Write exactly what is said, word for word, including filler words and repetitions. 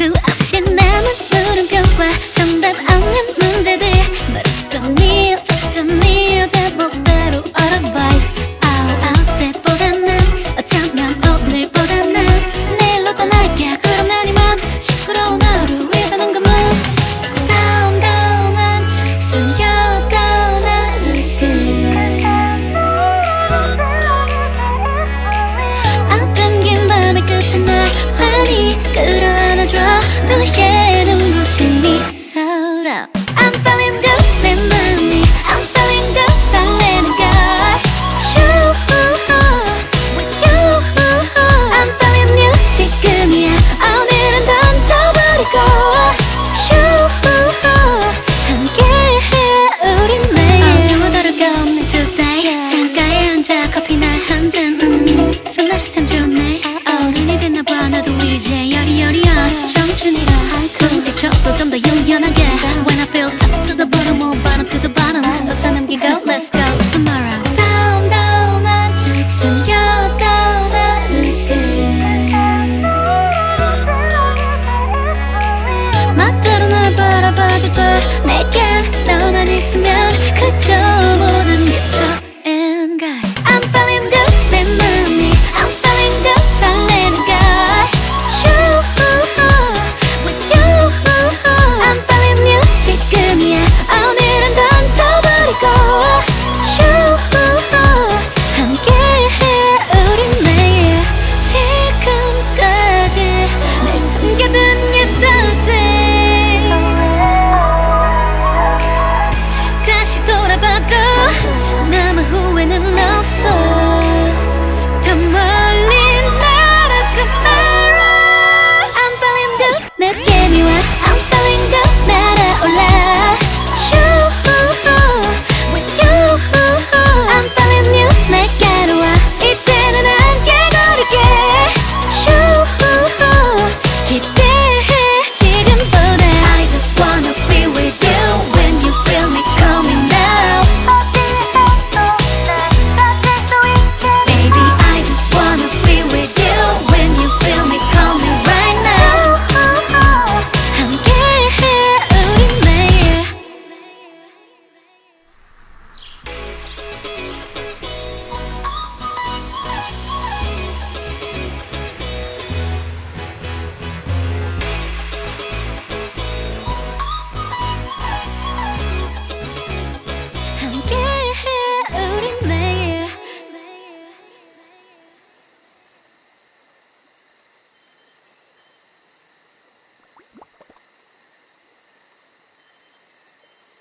수없이 남은 물음표와 정답 없는 문제들 멀쩡히 천천히 어제보다로 otherwise 어제보다 난 어쩌면 오늘보다 난 내일로 떠날게 그럼 난 이만 시끄러운 하루 위에 사는 것만 Down down 한척 숨겨가온 하루들 어떤 긴 밤의 끝에 날 환히 끌어 너의 눈부심이 서럽 I'm falling good 내 맘이 I'm falling good 설레는 걸 You with you I'm falling new 지금이야 오늘은 던져버리고 You 함께해 우린 매일 어제와 다를까 없는 today 창가에 앉아 커피나 한 잔 선날씨 참 좋네 어른이 됐나 봐 나도 이제 여리여리한 청춘이라 근데 저도 좀 더 유연하게 When I feel top to the bottom or bottom to the bottom 없어 남기고 Let's go tomorrow Down down 아직 숨겨가온 하루들 멋대로 널 바라봐도 돼